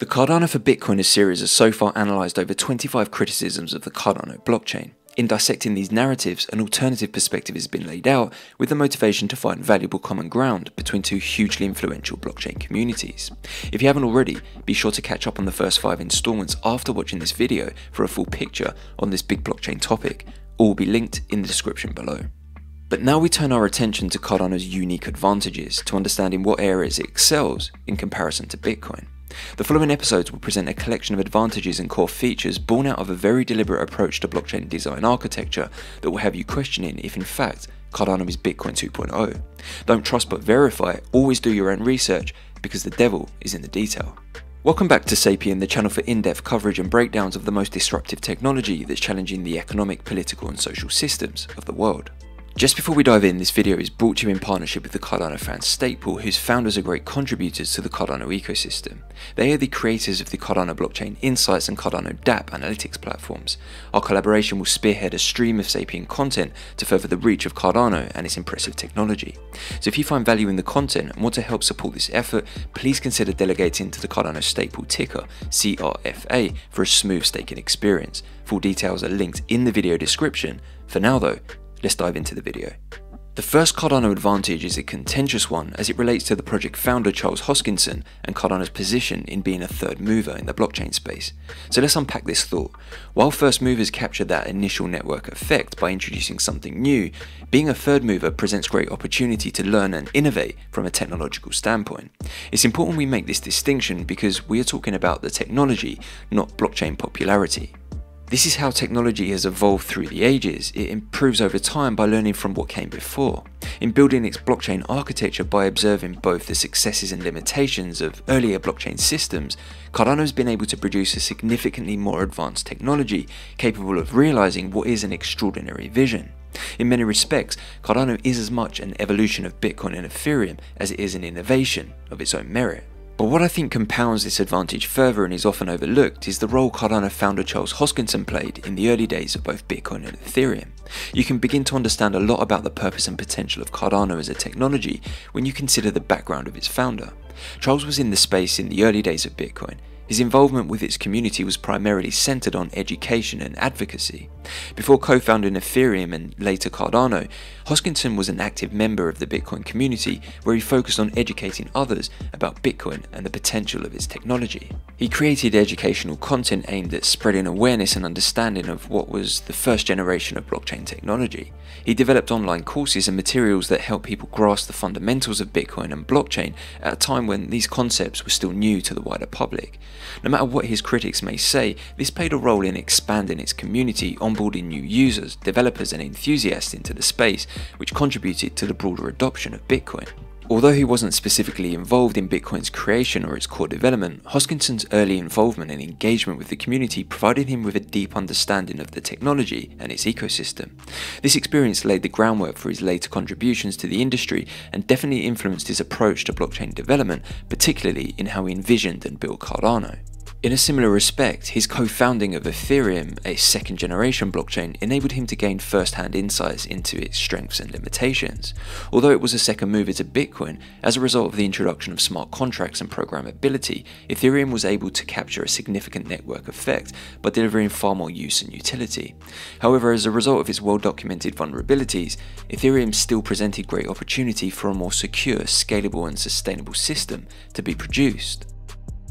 The Cardano for Bitcoiners series has so far analysed over 25 criticisms of the Cardano blockchain. In dissecting these narratives, an alternative perspective has been laid out with the motivation to find valuable common ground between two hugely influential blockchain communities. If you haven't already, be sure to catch up on the first 5 installments after watching this video for a full picture on this big blockchain topic. All will be linked in the description below. But now we turn our attention to Cardano's unique advantages to understand in what areas it excels in comparison to Bitcoin. The following episodes will present a collection of advantages and core features born out of a very deliberate approach to blockchain design architecture that will have you questioning if in fact Cardano is Bitcoin 2.0. Don't trust but verify, always do your own research because the devil is in the detail. Welcome back to Sapien, the channel for in-depth coverage and breakdowns of the most disruptive technology that's challenging the economic, political and social systems of the world. Just before we dive in, this video is brought to you in partnership with the Cardano Fans Stake Pool, whose founders are great contributors to the Cardano ecosystem. They are the creators of the Cardano Blockchain Insights and Cardano dApp analytics platforms. Our collaboration will spearhead a stream of Sapien content to further the reach of Cardano and its impressive technology. So if you find value in the content and want to help support this effort, please consider delegating to the Cardano Stake Pool ticker, CRFA, for a smooth staking experience. Full details are linked in the video description. For now though, let's dive into the video. The first Cardano advantage is a contentious one as it relates to the project founder Charles Hoskinson and Cardano's position in being a third mover in the blockchain space. So let's unpack this thought. While first movers capture that initial network effect by introducing something new, being a third mover presents great opportunity to learn and innovate from a technological standpoint. It's important we make this distinction because we are talking about the technology, not blockchain popularity. This is how technology has evolved through the ages. It improves over time by learning from what came before, in building its blockchain architecture by observing both the successes and limitations of earlier blockchain systems. Cardano has been able to produce a significantly more advanced technology capable of realizing what is an extraordinary vision. In many respects, Cardano is as much an evolution of Bitcoin and Ethereum as it is an innovation of its own merit. But what I think compounds this advantage further and is often overlooked is the role Cardano founder Charles Hoskinson played in the early days of both Bitcoin and Ethereum. You can begin to understand a lot about the purpose and potential of Cardano as a technology when you consider the background of its founder. Charles was in the space in the early days of Bitcoin. His involvement with its community was primarily centered on education and advocacy. Before co-founding Ethereum and later Cardano, Hoskinson was an active member of the Bitcoin community where he focused on educating others about Bitcoin and the potential of its technology. He created educational content aimed at spreading awareness and understanding of what was the first generation of blockchain technology. He developed online courses and materials that helped people grasp the fundamentals of Bitcoin and blockchain at a time when these concepts were still new to the wider public. No matter what his critics may say, this played a role in expanding its community, onboarding new users, developers and enthusiasts into the space, which contributed to the broader adoption of Bitcoin. Although he wasn't specifically involved in Bitcoin's creation or its core development, Hoskinson's early involvement and engagement with the community provided him with a deep understanding of the technology and its ecosystem. This experience laid the groundwork for his later contributions to the industry and definitely influenced his approach to blockchain development, particularly in how he envisioned and built Cardano. In a similar respect, his co-founding of Ethereum, a second-generation blockchain, enabled him to gain first-hand insights into its strengths and limitations. Although it was a second mover to Bitcoin, as a result of the introduction of smart contracts and programmability, Ethereum was able to capture a significant network effect by delivering far more use and utility. However, as a result of its well-documented vulnerabilities, Ethereum still presented great opportunity for a more secure, scalable and sustainable system to be produced.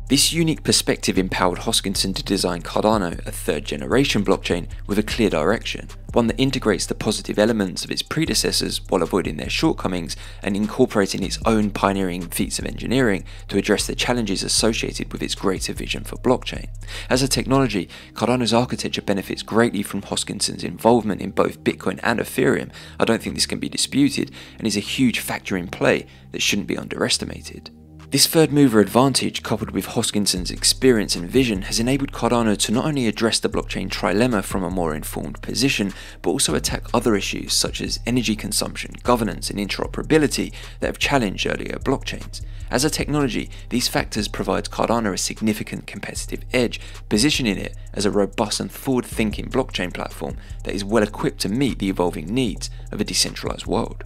This unique perspective empowered Hoskinson to design Cardano, a third-generation blockchain, with a clear direction, one that integrates the positive elements of its predecessors while avoiding their shortcomings and incorporating its own pioneering feats of engineering to address the challenges associated with its greater vision for blockchain. As a technology, Cardano's architecture benefits greatly from Hoskinson's involvement in both Bitcoin and Ethereum. I don't think this can be disputed and is a huge factor in play that shouldn't be underestimated. This third mover advantage, coupled with Hoskinson's experience and vision, has enabled Cardano to not only address the blockchain trilemma from a more informed position, but also attack other issues such as energy consumption, governance and interoperability that have challenged earlier blockchains. As a technology, these factors provide Cardano a significant competitive edge, positioning it as a robust and forward-thinking blockchain platform that is well equipped to meet the evolving needs of a decentralized world.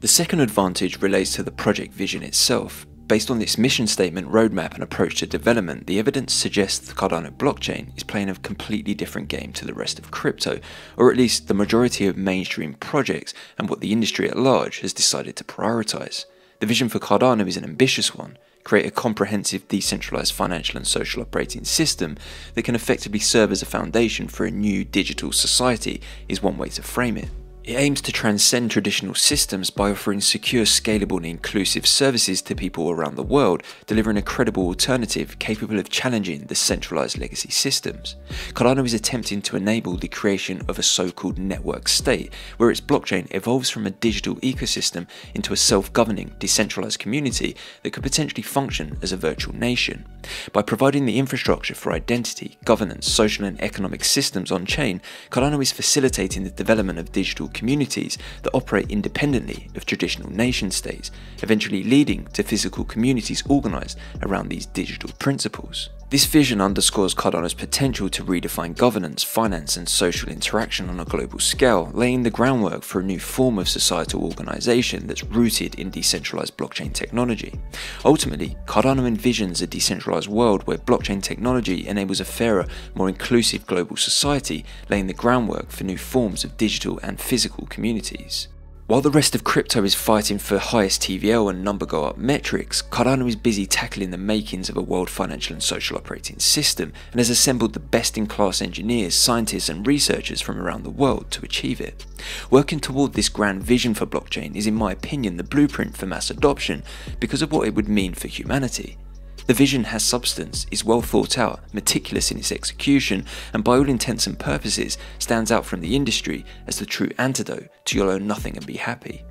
The second advantage relates to the project vision itself. Based on its mission statement, roadmap and approach to development, the evidence suggests the Cardano blockchain is playing a completely different game to the rest of crypto, or at least the majority of mainstream projects and what the industry at large has decided to prioritize. The vision for Cardano is an ambitious one: create a comprehensive decentralized financial and social operating system that can effectively serve as a foundation for a new digital society is one way to frame it. It aims to transcend traditional systems by offering secure, scalable and inclusive services to people around the world, delivering a credible alternative capable of challenging the centralized legacy systems. Cardano is attempting to enable the creation of a so-called network state, where its blockchain evolves from a digital ecosystem into a self-governing, decentralized community that could potentially function as a virtual nation. By providing the infrastructure for identity, governance, social and economic systems on-chain, Cardano is facilitating the development of digital communities that operate independently of traditional nation-states, eventually leading to physical communities organized around these digital principles. This vision underscores Cardano's potential to redefine governance, finance and social interaction on a global scale, laying the groundwork for a new form of societal organization that's rooted in decentralized blockchain technology. Ultimately, Cardano envisions a decentralized world where blockchain technology enables a fairer, more inclusive global society, laying the groundwork for new forms of digital and physical communities. While the rest of crypto is fighting for highest TVL and number go up metrics, Cardano is busy tackling the makings of a world financial and social operating system, and has assembled the best in class engineers, scientists and researchers from around the world to achieve it. Working toward this grand vision for blockchain is, in my opinion, the blueprint for mass adoption because of what it would mean for humanity. The vision has substance, is well thought out, meticulous in its execution, and by all intents and purposes stands out from the industry as the true antidote to "you'll own nothing and be happy."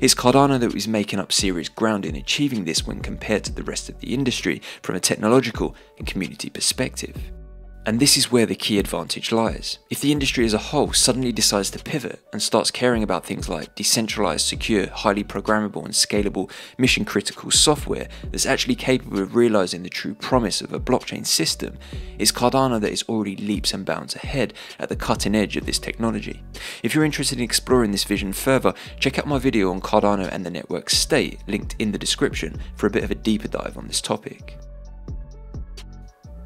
It's Cardano that is making up serious ground in achieving this when compared to the rest of the industry from a technological and community perspective. And this is where the key advantage lies. If the industry as a whole suddenly decides to pivot and starts caring about things like decentralized, secure, highly programmable and scalable mission critical software that's actually capable of realizing the true promise of a blockchain system, it's Cardano that is already leaps and bounds ahead at the cutting edge of this technology. If you're interested in exploring this vision further, check out my video on Cardano and the network state, linked in the description, for a bit of a deeper dive on this topic.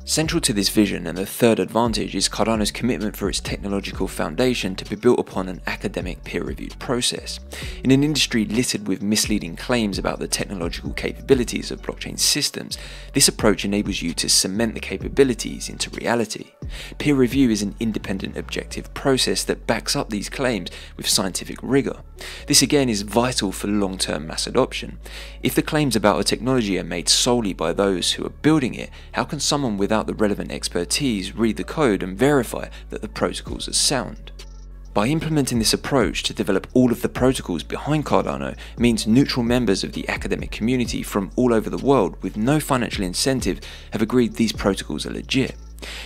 Central to this vision and the third advantage is Cardano's commitment for its technological foundation to be built upon an academic peer-reviewed process. In an industry littered with misleading claims about the technological capabilities of blockchain systems, this approach enables you to cement the capabilities into reality. Peer review is an independent, objective process that backs up these claims with scientific rigor. This again is vital for long-term mass adoption. If the claims about a technology are made solely by those who are building it, how can someone without the relevant expertise read the code and verify that the protocols are sound? By implementing this approach to develop all of the protocols behind Cardano means neutral members of the academic community from all over the world with no financial incentive have agreed these protocols are legit.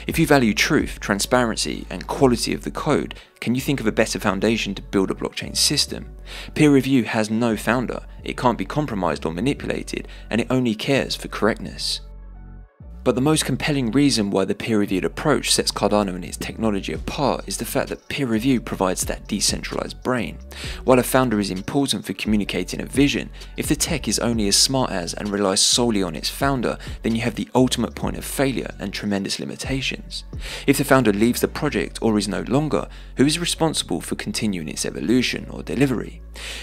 If you value truth, transparency and quality of the code, can you think of a better foundation to build a blockchain system? Peer review has no founder, it can't be compromised or manipulated, and it only cares for correctness. But the most compelling reason why the peer-reviewed approach sets Cardano and its technology apart is the fact that peer review provides that decentralized brain. While a founder is important for communicating a vision, if the tech is only as smart as and relies solely on its founder, then you have the ultimate point of failure and tremendous limitations. If the founder leaves the project or is no longer, who is responsible for continuing its evolution or delivery?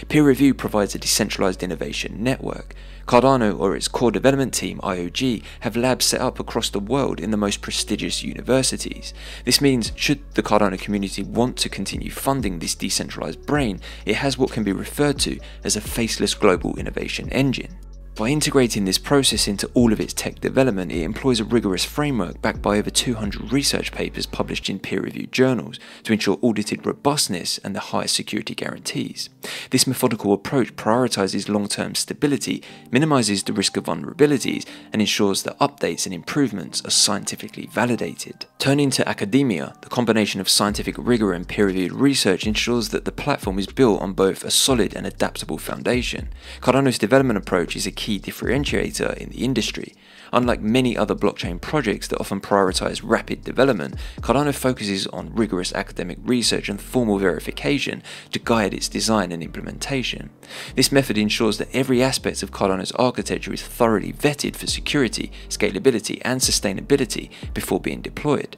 Peer review provides a decentralized innovation network. Cardano or its core development team, IOG, have labs set up across the world in the most prestigious universities. This means should the Cardano community want to continue funding this decentralized brain, it has what can be referred to as a faceless global innovation engine. By integrating this process into all of its tech development, it employs a rigorous framework backed by over 200 research papers published in peer-reviewed journals to ensure audited robustness and the highest security guarantees. This methodical approach prioritizes long-term stability, minimizes the risk of vulnerabilities, and ensures that updates and improvements are scientifically validated. Turning to academia, the combination of scientific rigor and peer-reviewed research ensures that the platform is built on both a solid and adaptable foundation. Cardano's development approach is a key key differentiator in the industry. Unlike many other blockchain projects that often prioritize rapid development, Cardano focuses on rigorous academic research and formal verification to guide its design and implementation. This method ensures that every aspect of Cardano's architecture is thoroughly vetted for security, scalability, and sustainability before being deployed.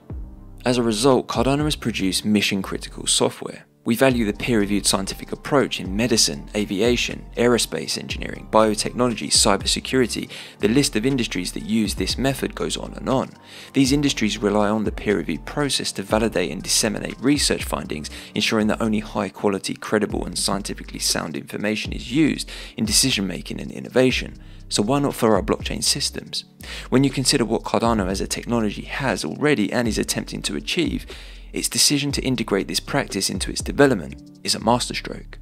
As a result, Cardano has produced mission-critical software. We value the peer-reviewed scientific approach in medicine, aviation, aerospace engineering, biotechnology, cybersecurity. The list of industries that use this method goes on and on. These industries rely on the peer-reviewed process to validate and disseminate research findings, ensuring that only high-quality, credible, and scientifically sound information is used in decision-making and innovation. So why not for our blockchain systems? When you consider what Cardano as a technology has already and is attempting to achieve, its decision to integrate this practice into its development is a masterstroke.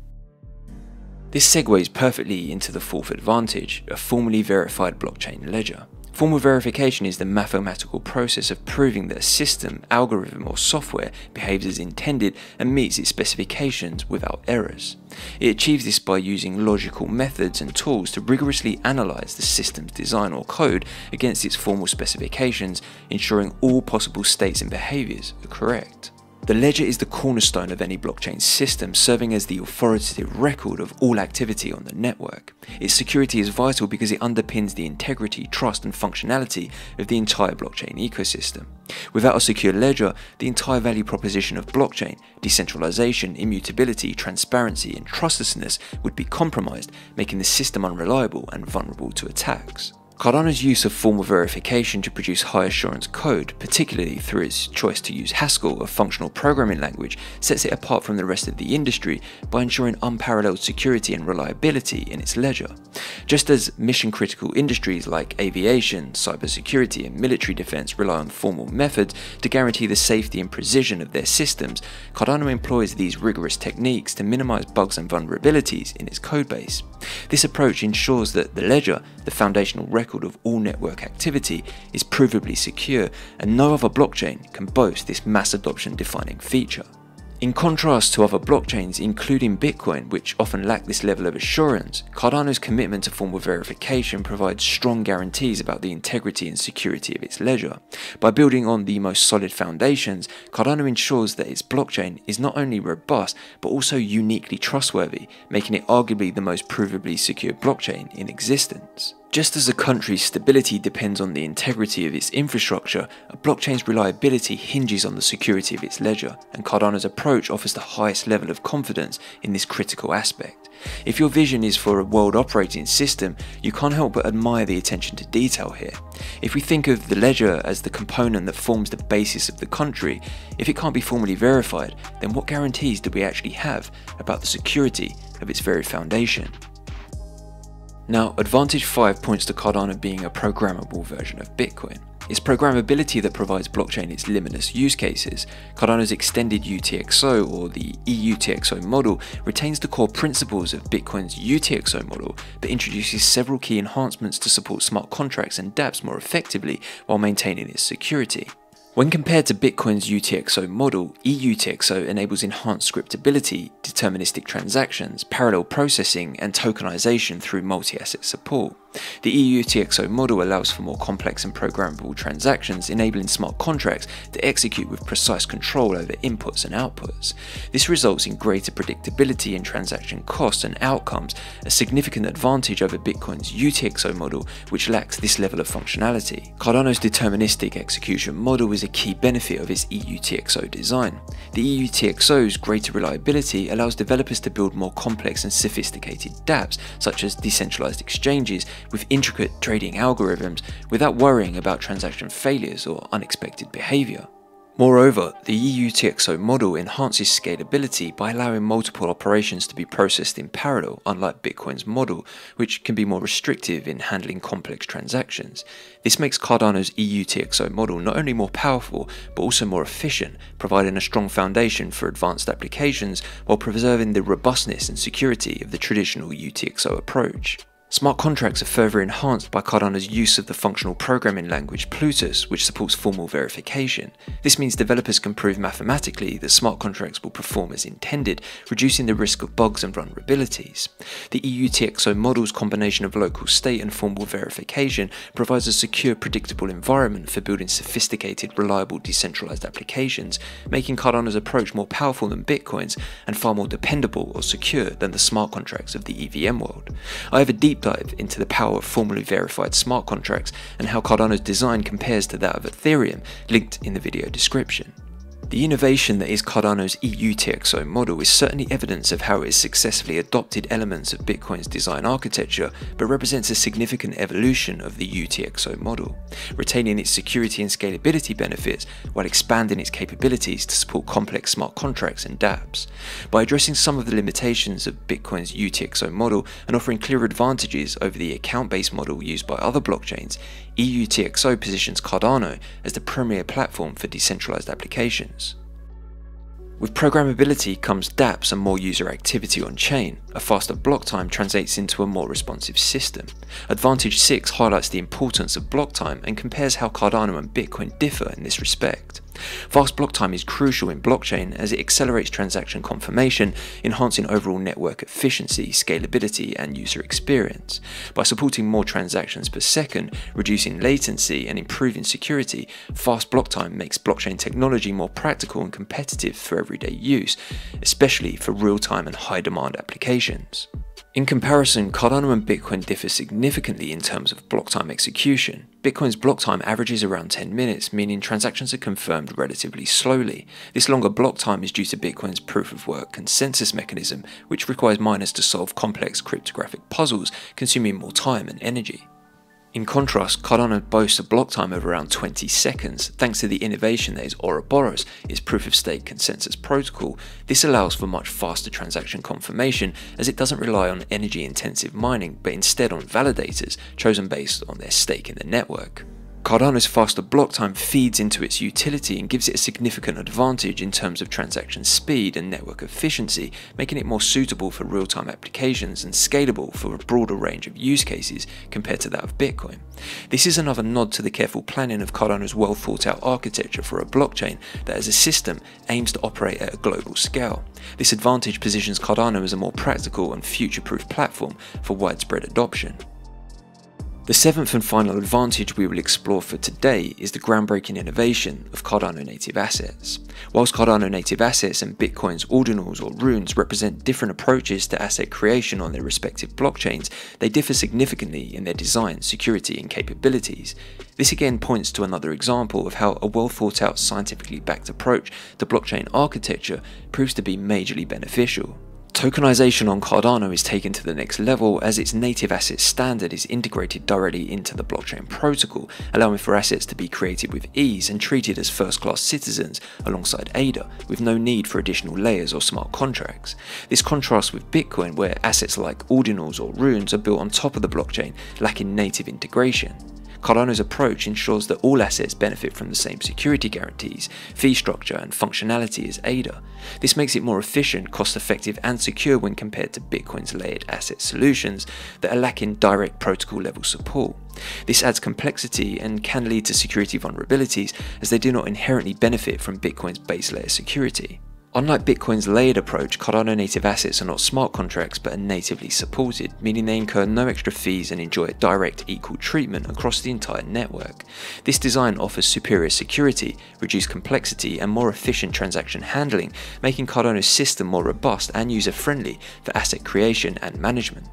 This segues perfectly into the fourth advantage, a formally verified blockchain ledger. Formal verification is the mathematical process of proving that a system, algorithm, or software behaves as intended and meets its specifications without errors. It achieves this by using logical methods and tools to rigorously analyze the system's design or code against its formal specifications, ensuring all possible states and behaviors are correct. The ledger is the cornerstone of any blockchain system, serving as the authoritative record of all activity on the network. Its security is vital because it underpins the integrity, trust, and functionality of the entire blockchain ecosystem. Without a secure ledger, the entire value proposition of blockchain, decentralization, immutability, transparency, and trustlessness would be compromised, making the system unreliable and vulnerable to attacks. Cardano's use of formal verification to produce high-assurance code, particularly through its choice to use Haskell, a functional programming language, sets it apart from the rest of the industry by ensuring unparalleled security and reliability in its ledger. Just as mission-critical industries like aviation, cybersecurity, and military defense rely on formal methods to guarantee the safety and precision of their systems, Cardano employs these rigorous techniques to minimize bugs and vulnerabilities in its codebase. This approach ensures that the ledger, the foundational record of all network activity, is provably secure, and no other blockchain can boast this mass adoption defining feature. In contrast to other blockchains, including Bitcoin, which often lack this level of assurance, Cardano's commitment to formal verification provides strong guarantees about the integrity and security of its ledger. By building on the most solid foundations, Cardano ensures that its blockchain is not only robust but also uniquely trustworthy, making it arguably the most provably secure blockchain in existence. Just as a country's stability depends on the integrity of its infrastructure, a blockchain's reliability hinges on the security of its ledger, and Cardano's approach offers the highest level of confidence in this critical aspect. If your vision is for a world operating system, you can't help but admire the attention to detail here. If we think of the ledger as the component that forms the basis of the country, if it can't be formally verified, then what guarantees do we actually have about the security of its very foundation? Now, advantage 5 points to Cardano being a programmable version of Bitcoin. It's programmability that provides blockchain its limitless use cases. Cardano's extended UTXO, or the EUTXO model, retains the core principles of Bitcoin's UTXO model, but introduces several key enhancements to support smart contracts and dApps more effectively while maintaining its security. When compared to Bitcoin's UTXO model, EUTXO enables enhanced scriptability, deterministic transactions, parallel processing, and tokenization through multi-asset support. The EUTXO model allows for more complex and programmable transactions, enabling smart contracts to execute with precise control over inputs and outputs. This results in greater predictability in transaction costs and outcomes, a significant advantage over Bitcoin's UTXO model, which lacks this level of functionality. Cardano's deterministic execution model is a key benefit of its EUTXO design. The EUTXO's greater reliability allows developers to build more complex and sophisticated dApps, such as decentralized exchanges with intricate trading algorithms, without worrying about transaction failures or unexpected behavior. Moreover, the EUTXO model enhances scalability by allowing multiple operations to be processed in parallel, unlike Bitcoin's model, which can be more restrictive in handling complex transactions. This makes Cardano's EUTXO model not only more powerful, but also more efficient, providing a strong foundation for advanced applications while preserving the robustness and security of the traditional UTXO approach. Smart contracts are further enhanced by Cardano's use of the functional programming language Plutus, which supports formal verification. This means developers can prove mathematically that smart contracts will perform as intended, reducing the risk of bugs and vulnerabilities. The EUTXO model's combination of local state and formal verification provides a secure, predictable environment for building sophisticated, reliable, decentralized applications, making Cardano's approach more powerful than Bitcoin's and far more dependable or secure than the smart contracts of the EVM world. I have a deep dive into the power of formally verified smart contracts and how Cardano's design compares to that of Ethereum, linked in the video description. The innovation that is Cardano's EUTXO model is certainly evidence of how it has successfully adopted elements of Bitcoin's design architecture, but represents a significant evolution of the UTXO model, retaining its security and scalability benefits while expanding its capabilities to support complex smart contracts and dApps. By addressing some of the limitations of Bitcoin's UTXO model and offering clear advantages over the account-based model used by other blockchains, EUTXO positions Cardano as the premier platform for decentralized applications. With programmability comes dApps and more user activity on chain. A faster block time translates into a more responsive system. Advantage 6 highlights the importance of block time and compares how Cardano and Bitcoin differ in this respect. Fast block time is crucial in blockchain as it accelerates transaction confirmation, enhancing overall network efficiency, scalability, and user experience. By supporting more transactions per second, reducing latency, and improving security, fast block time makes blockchain technology more practical and competitive for everyday use, especially for real-time and high-demand applications. In comparison, Cardano and Bitcoin differ significantly in terms of block time execution. Bitcoin's block time averages around 10 minutes, meaning transactions are confirmed relatively slowly. This longer block time is due to Bitcoin's proof-of-work consensus mechanism, which requires miners to solve complex cryptographic puzzles, consuming more time and energy. In contrast, Cardano boasts a block time of around 20 seconds, thanks to the innovation that is Ouroboros, its proof-of-stake consensus protocol. This allows for much faster transaction confirmation, as it doesn't rely on energy-intensive mining, but instead on validators, chosen based on their stake in the network. Cardano's faster block time feeds into its utility and gives it a significant advantage in terms of transaction speed and network efficiency, making it more suitable for real-time applications and scalable for a broader range of use cases compared to that of Bitcoin. This is another nod to the careful planning of Cardano's well-thought-out architecture for a blockchain that as a system aims to operate at a global scale. This advantage positions Cardano as a more practical and future-proof platform for widespread adoption. The seventh and final advantage we will explore for today is the groundbreaking innovation of Cardano native assets. Whilst Cardano native assets and Bitcoin's ordinals or runes represent different approaches to asset creation on their respective blockchains, they differ significantly in their design, security, and capabilities. This again points to another example of how a well thought out, scientifically backed approach to blockchain architecture proves to be majorly beneficial. Tokenization on Cardano is taken to the next level as its native asset standard is integrated directly into the blockchain protocol, allowing for assets to be created with ease and treated as first-class citizens alongside ADA, with no need for additional layers or smart contracts. This contrasts with Bitcoin, where assets like ordinals or runes are built on top of the blockchain, lacking native integration. Cardano's approach ensures that all assets benefit from the same security guarantees, fee structure, and functionality as ADA. This makes it more efficient, cost-effective, and secure when compared to Bitcoin's layered asset solutions that are lacking direct protocol-level support. This adds complexity and can lead to security vulnerabilities as they do not inherently benefit from Bitcoin's base layer security. Unlike Bitcoin's layered approach, Cardano native assets are not smart contracts but are natively supported, meaning they incur no extra fees and enjoy a direct, equal treatment across the entire network. This design offers superior security, reduced complexity, and more efficient transaction handling, making Cardano's system more robust and user-friendly for asset creation and management.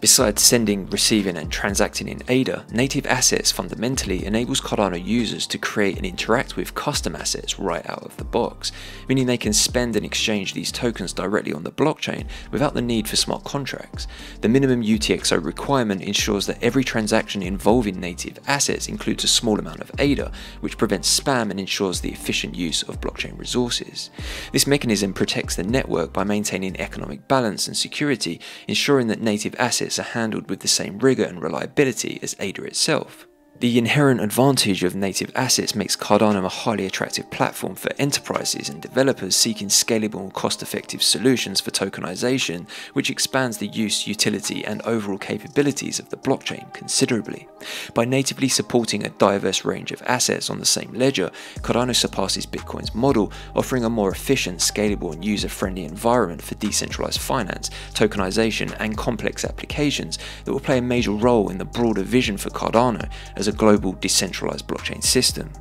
Besides sending, receiving, and transacting in ADA, native assets fundamentally enables Cardano users to create and interact with custom assets right out of the box, meaning they can spend and exchange these tokens directly on the blockchain without the need for smart contracts. The minimum UTXO requirement ensures that every transaction involving native assets includes a small amount of ADA, which prevents spam and ensures the efficient use of blockchain resources. This mechanism protects the network by maintaining economic balance and security, ensuring that native assets are handled with the same rigor and reliability as ADA itself. The inherent advantage of native assets makes Cardano a highly attractive platform for enterprises and developers seeking scalable and cost-effective solutions for tokenization, which expands the use, utility, and overall capabilities of the blockchain considerably. By natively supporting a diverse range of assets on the same ledger, Cardano surpasses Bitcoin's model, offering a more efficient, scalable, and user-friendly environment for decentralized finance, tokenization, and complex applications that will play a major role in the broader vision for Cardano as a global decentralized blockchain system.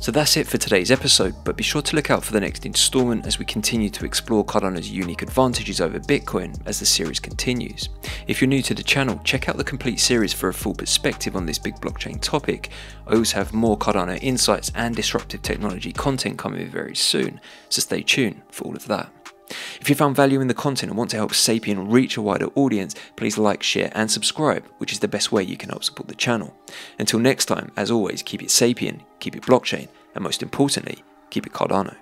So that's it for today's episode, but be sure to look out for the next installment as we continue to explore Cardano's unique advantages over Bitcoin as the series continues. If you're new to the channel, check out the complete series for a full perspective on this big blockchain topic. I also have more Cardano insights and disruptive technology content coming very soon, so stay tuned for all of that. If you found value in the content and want to help Sapien reach a wider audience, please like, share and subscribe, which is the best way you can help support the channel. Until next time, as always, keep it Sapien, keep it blockchain, and most importantly, keep it Cardano.